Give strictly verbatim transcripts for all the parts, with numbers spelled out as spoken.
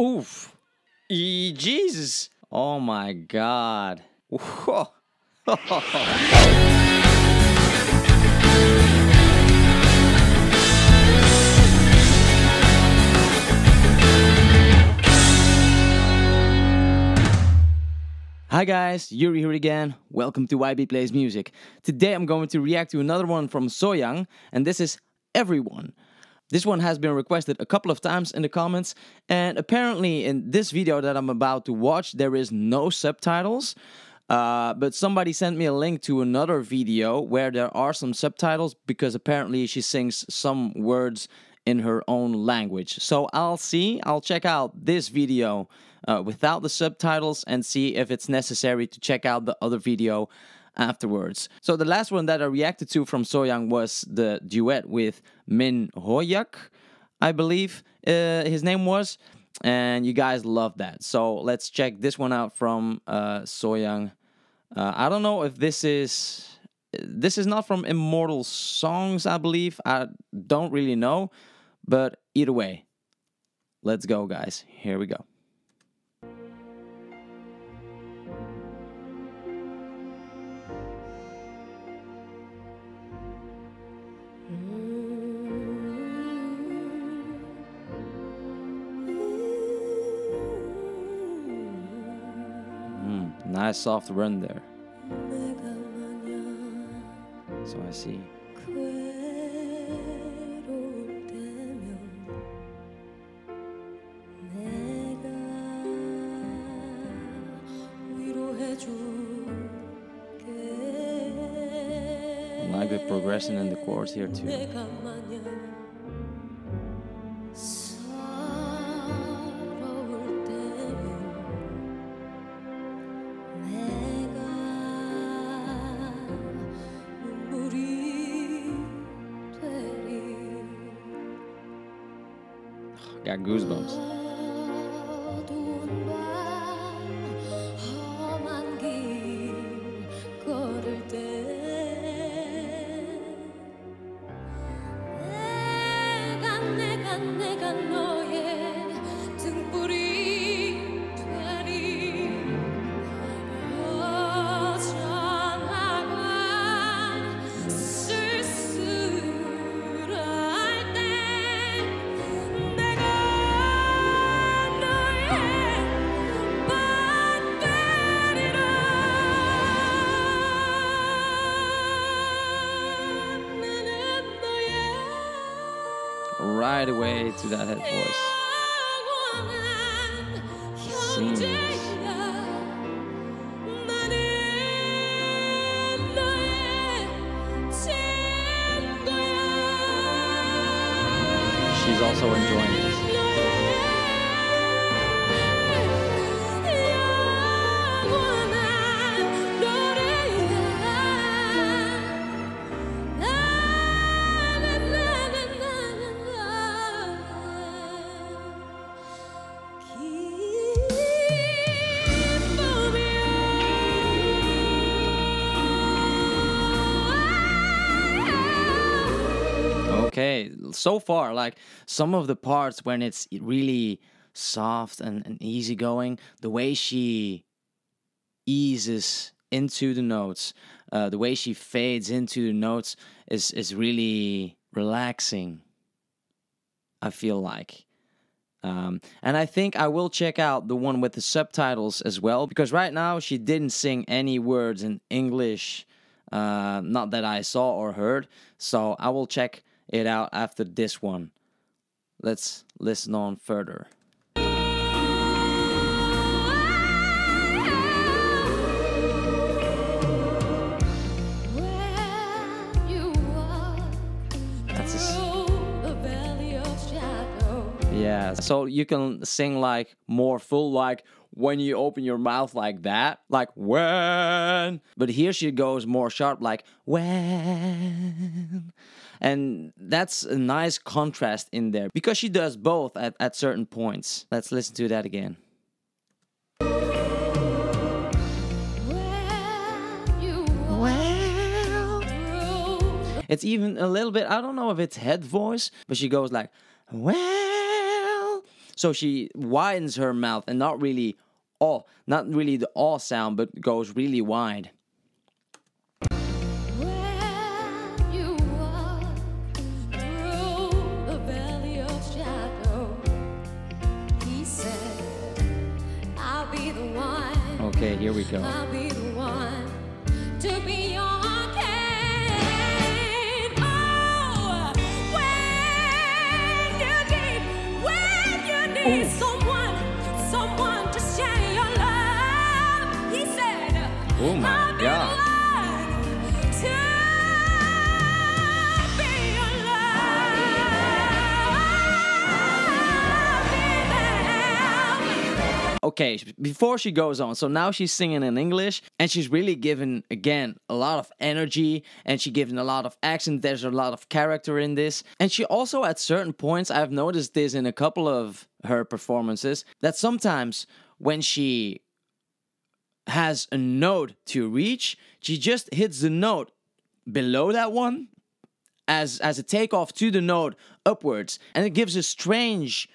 Oof. E Jesus. Oh my God. Whoa. Hi guys, Yuri here again. Welcome to Y B Plays Music. Today I'm going to react to another one from Sohyang, and this is Everyone. This one has been requested a couple of times in the comments, and apparently in this video that I'm about to watch there is no subtitles, uh, but somebody sent me a link to another video where there are some subtitles because apparently she sings some words in her own language. So I'll see, I'll check out this video uh, without the subtitles and see if it's necessary to check out the other video afterwards. So the last one that I reacted to from Sohyang was the duet with Min Hoyak, I believe uh, his name was, and you guys loved that. So let's check this one out from uh, Sohyang. Uh, I don't know if this is this is not from Immortal Songs, I believe. I don't really know, but either way, let's go, guys. Here we go. Nice soft run there. So I see. I like the progression in the chords here too. Got goosebumps. Right away to that head voice. Sings. She's also enjoying this. Okay, so far, like some of the parts when it's really soft and, and easygoing, the way she eases into the notes, uh, the way she fades into the notes is, is really relaxing, I feel like. Um, and I think I will check out the one with the subtitles as well, because right now she didn't sing any words in English, uh, not that I saw or heard, so I will check it out after this one. Let's listen on further. That's a... Yeah, so you can sing like more full, like when you open your mouth like that, like when. But here she goes more sharp, like when. And that's a nice contrast in there, because she does both at, at certain points. Let's listen to that again. Well, it's even a little bit, I don't know if it's head voice, but she goes like, well. So she widens her mouth and not really oh, not really the aw sound, but goes really wide. Okay, here we go. I'll be the one to be your king. Oh, when you need, when you need oh. someone, someone to share your love. He said, oh my I'll God. Be the one to be your love. Okay, before she goes on, so now she's singing in English, and she's really given, again, a lot of energy, and she's given a lot of accent. There's a lot of character in this. And she also, at certain points, I've noticed this in a couple of her performances, that sometimes when she has a note to reach, she just hits the note below that one as, as a takeoff to the note upwards, and it gives a strange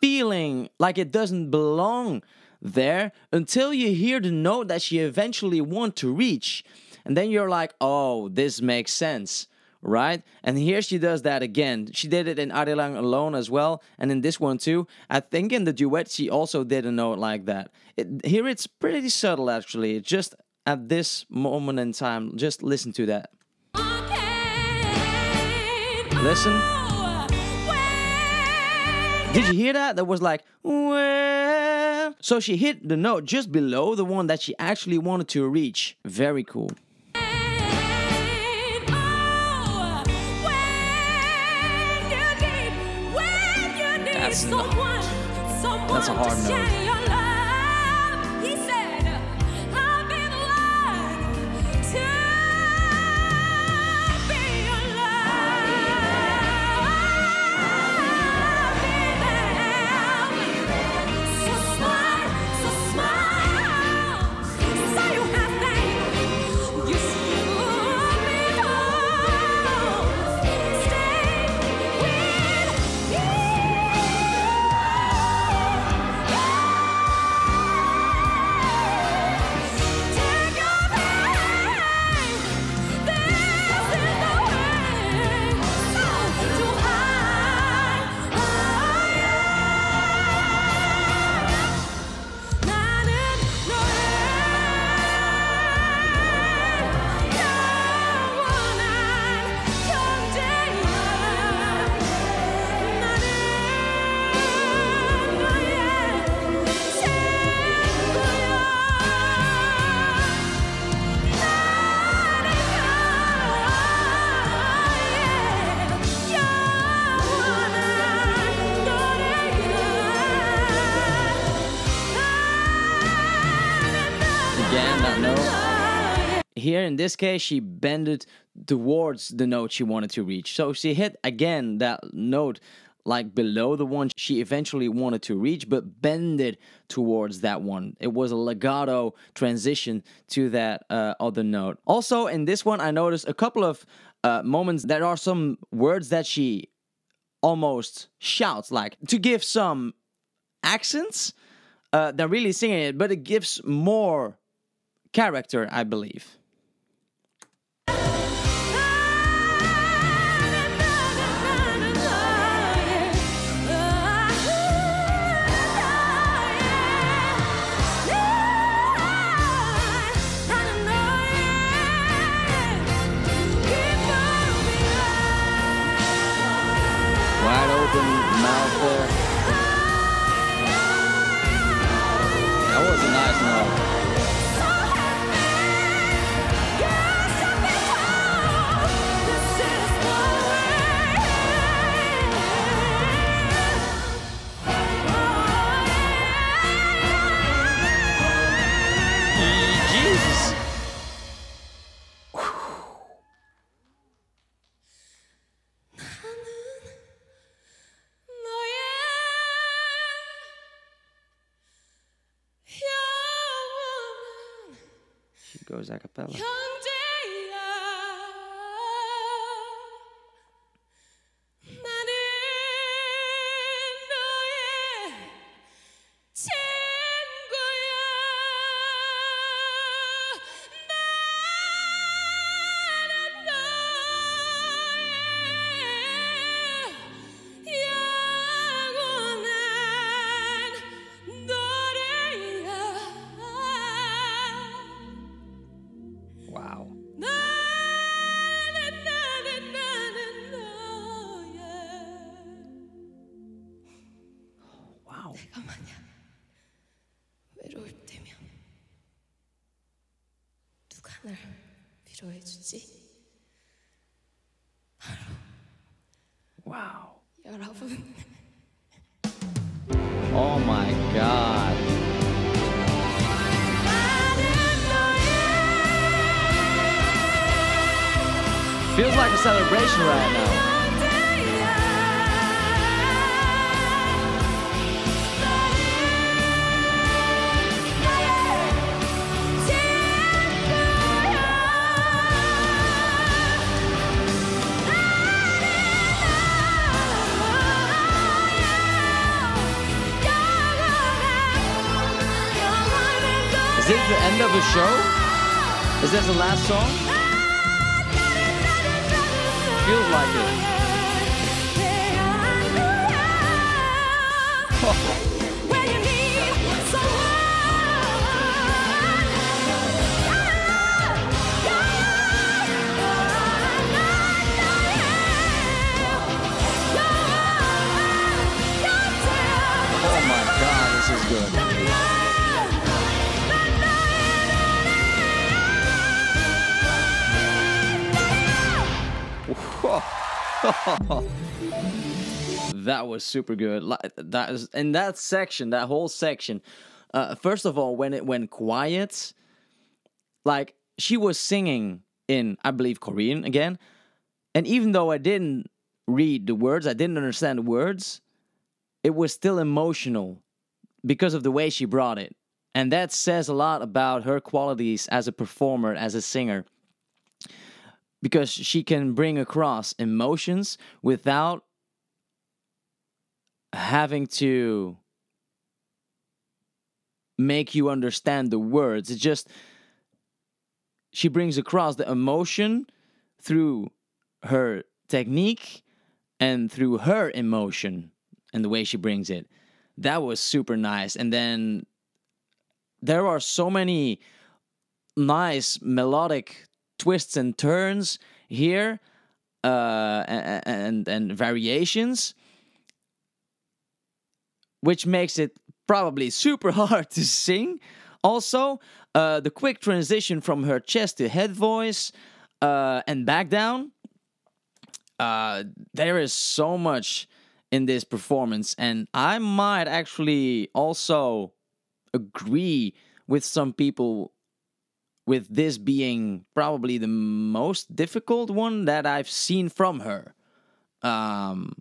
feeling like it doesn't belong there until you hear the note that she eventually wants to reach. And then you're like, oh, this makes sense, right? And here she does that again. She did it in Ari Lang Alone as well, and in this one too. I think in the duet she also did a note like that. It, here it's pretty subtle actually, just at this moment in time. Just listen to that. Listen. Did you hear that? That was like, well. So she hit the note just below the one that she actually wanted to reach. Very cool. That's, someone, someone that's a hard note. Here in this case she bended towards the note she wanted to reach, so she hit again that note like below the one she eventually wanted to reach, but bended towards that one. It was a legato transition to that uh, other note. Also in this one I noticed a couple of uh, moments there are some words that she almost shouts, like to give some accents. Uh, they're really singing it, but it gives more character, I believe. Wide open mouth there. That was a nice note. Jesus. Goes a cappella. 와우. 내가 만약 외로울 때면 누가 날 위로해 주지? 바로 와우. 여러분. Oh my god. Feels like a celebration right now. Is this the end of the show? Is this the last song? Feels like it. Oh my god, this is good. That was super good. That is in that section, that whole section. Uh, first of all, when it went quiet, like she was singing in, I believe, Korean again. And even though I didn't read the words, I didn't understand the words, it was still emotional because of the way she brought it. And that says a lot about her qualities as a performer, as a singer. Because she can bring across emotions without having to make you understand the words. It's just, she brings across the emotion through her technique and through her emotion and the way she brings it. That was super nice. And then there are so many nice melodic twists and turns here, uh, and, and variations, which makes it probably super hard to sing. Also, uh, the quick transition from her chest to head voice, uh, and back down. Uh, there is so much in this performance, and I might actually also agree with some people with this being probably the most difficult one that I've seen from her. Um,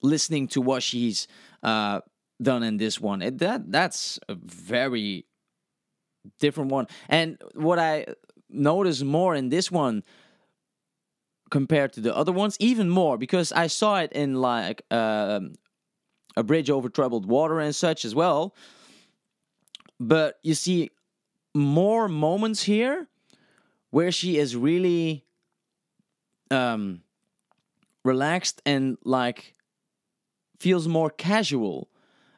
listening to what she's uh, done in this one. It, that That's a very different one. And what I noticed more in this one compared to the other ones, even more, because I saw it in like uh, A Bridge Over Troubled Water and such as well. But you see more moments here where she is really um, relaxed and like feels more casual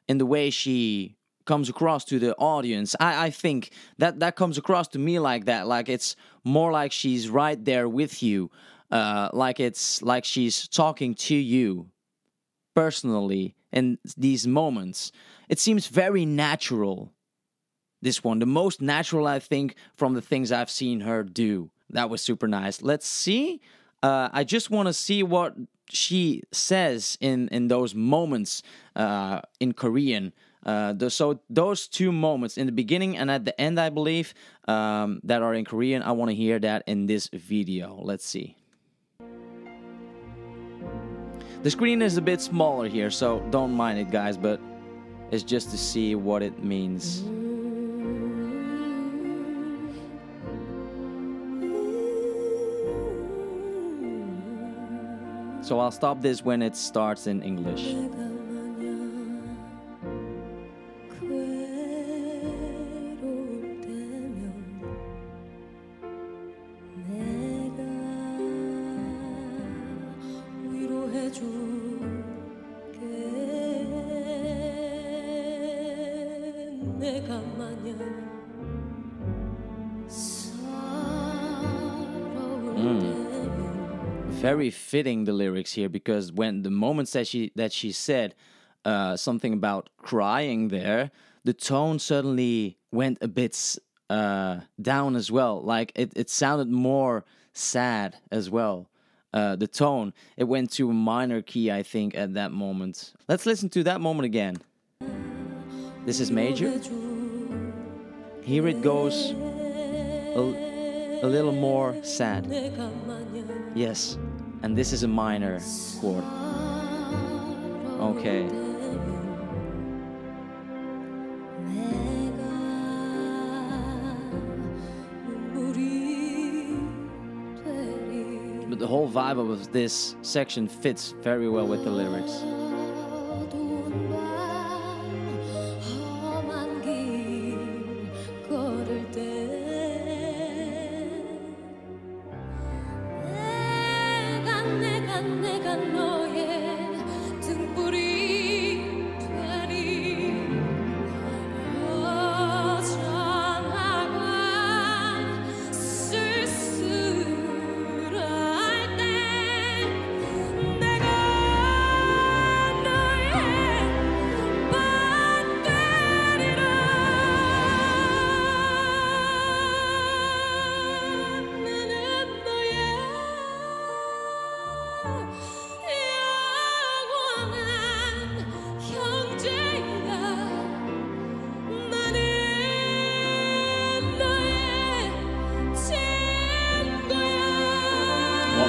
in the way she comes across to the audience. I, I think that that comes across to me like that. Like it's more like she's right there with you. Uh, like it's like she's talking to you personally in these moments. It seems very natural. This one, the most natural, I think, from the things I've seen her do. That was super nice. Let's see. Uh, I just want to see what she says in, in those moments uh, in Korean. Uh, the, so those two moments in the beginning and at the end, I believe, um, that are in Korean. I want to hear that in this video. Let's see. The screen is a bit smaller here, so don't mind it, guys. But it's just to see what it means. So I'll stop this when it starts in English. Very fitting, the lyrics here, because when the moments that she that she said uh, something about crying there, the tone suddenly went a bit uh, down as well. Like it, it sounded more sad as well. Uh, the tone, it went to a minor key, I think, at that moment. Let's listen to that moment again. This is major. Here it goes a, a little more sad. Yes, and this is a minor chord. Okay. But the whole vibe of this section fits very well with the lyrics.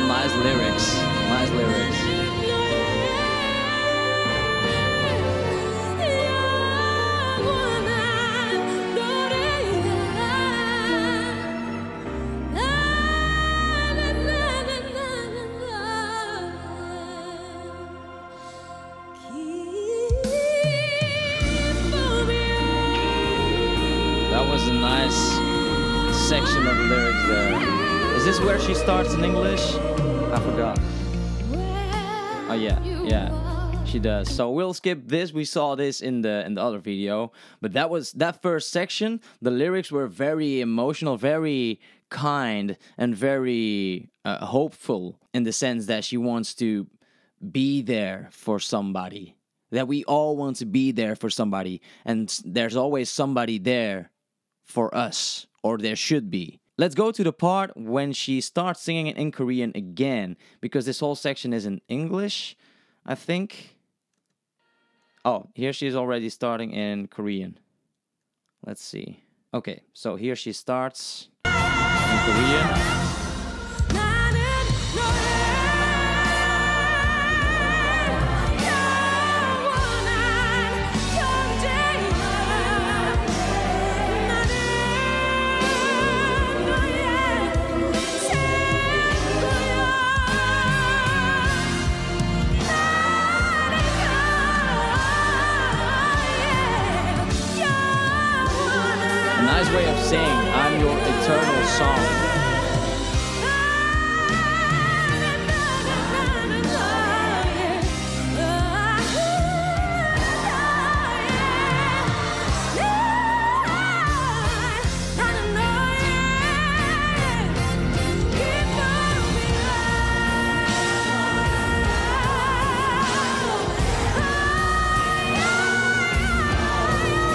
Nice lyrics, nice lyrics. That was a nice section of lyrics there. Is this where she starts in English? I forgot. Oh yeah, yeah, she does. So we'll skip this. We saw this in the in the other video, but that was that first section. The lyrics were very emotional, very kind, and very uh, hopeful in the sense that she wants to be there for somebody. That we all want to be there for somebody, and there's always somebody there for us, or there should be. Let's go to the part when she starts singing it in Korean again, because this whole section is in English, I think. Oh, here she's already starting in Korean. Let's see. Okay, so here she starts in Korean. Nice way of saying, I'm your eternal song.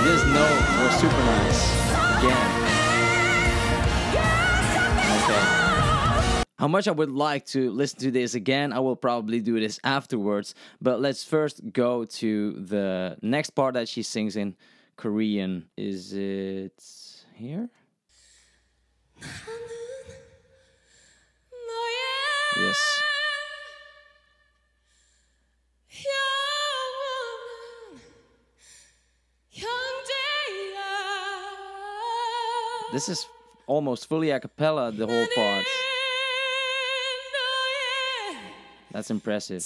This note was super nice. Again. Okay. How much I would like to listen to this again, I will probably do this afterwards. But let's first go to the next part that she sings in Korean. Is it here? Yes. This is almost fully a cappella, the whole part. That's impressive.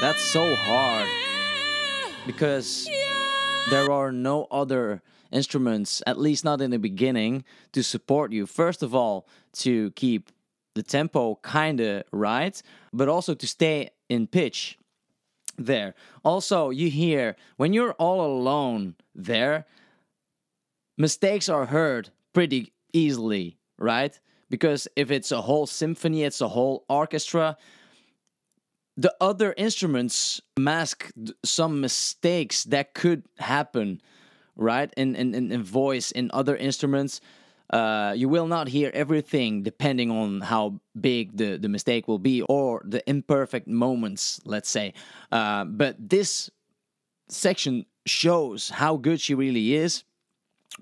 That's so hard because there are no other instruments, at least not in the beginning, to support you. First of all, to keep the tempo kinda right, but also to stay in pitch there. Also, you hear, when you're all alone there, mistakes are heard pretty easily, right? Because if it's a whole symphony, it's a whole orchestra, the other instruments mask some mistakes that could happen, right? In, in, in voice, in other instruments, uh, you will not hear everything depending on how big the, the mistake will be or the imperfect moments, let's say. Uh, but this section shows how good she really is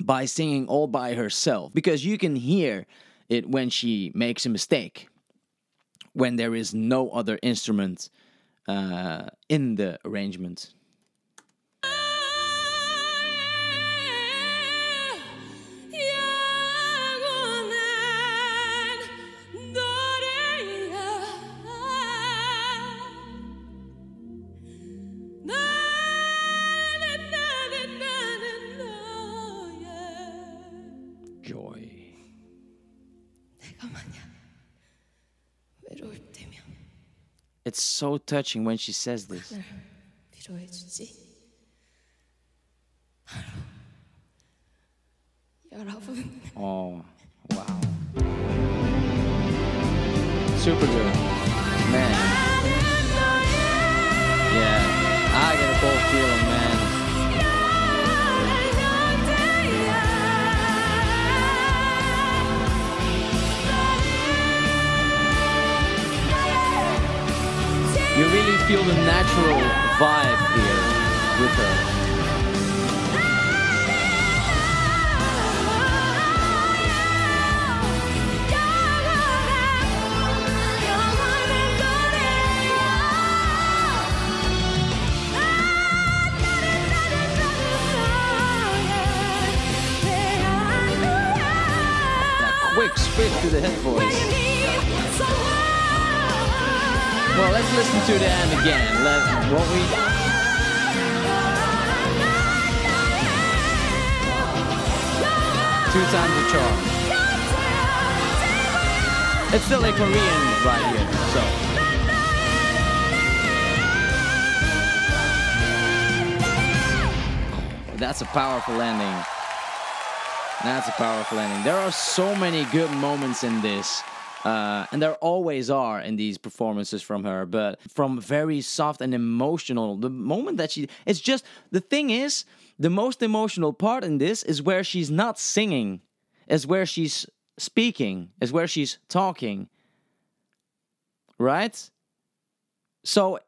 by singing all by herself, because you can hear it when she makes a mistake, when there is no other instrument uh, in the arrangement. It's so touching when she says this. Oh, wow. Super good. Man. Yeah, I get a cold feeling, man. You really feel the natural vibe here with her. That quick switch to the head voice. Well, let's listen to the end again. Let's, what we... Two times the charm. It's still a Korean right here, so... That's a powerful ending. That's a powerful ending. There are so many good moments in this. Uh, and there always are in these performances from her, but from very soft and emotional, the moment that she, it's just, the thing is, the most emotional part in this is where she's not singing, is where she's speaking, is where she's talking, right? So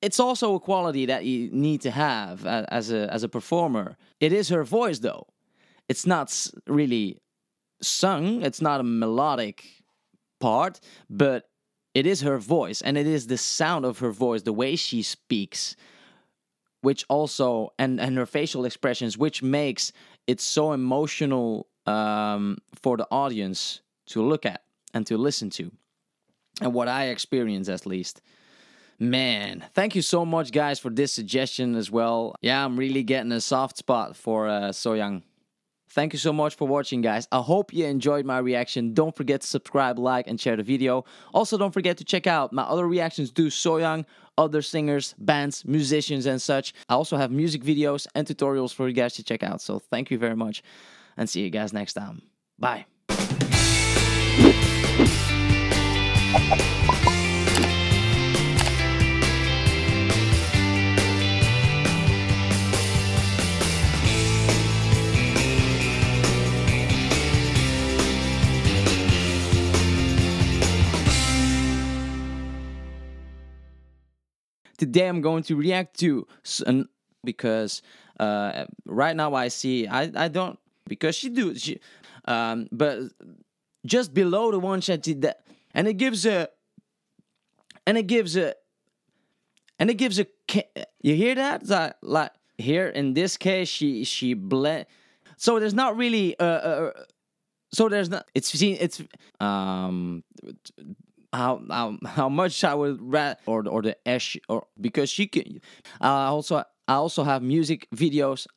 it's also a quality that you need to have as a, as a performer. It is her voice though. It's not really sung, it's not a melodic part, but it is her voice, and it is the sound of her voice, the way she speaks, which also, and and her facial expressions, which makes it so emotional um, for the audience to look at and to listen to, and what I experience at least. Man, thank you so much guys for this suggestion as well. Yeah, I'm really getting a soft spot for uh, Sohyang. Thank you so much for watching, guys. I hope you enjoyed my reaction. Don't forget to subscribe, like, and share the video. Also, don't forget to check out my other reactions to Sohyang, other singers, bands, musicians, and such. I also have music videos and tutorials for you guys to check out. So thank you very much, and see you guys next time. Bye. Today I'm going to react to, because uh, right now I see, I, I don't, because she do, she, um, but just below the one she did that, and it gives a, and it gives a, and it gives a, you hear that? Like, like here in this case, she, she blend, so there's not really, uh, uh, so there's not, it's seen, it's, um, How, how how much I would rather, or or the ash, or because she can. I uh, also I also have music videos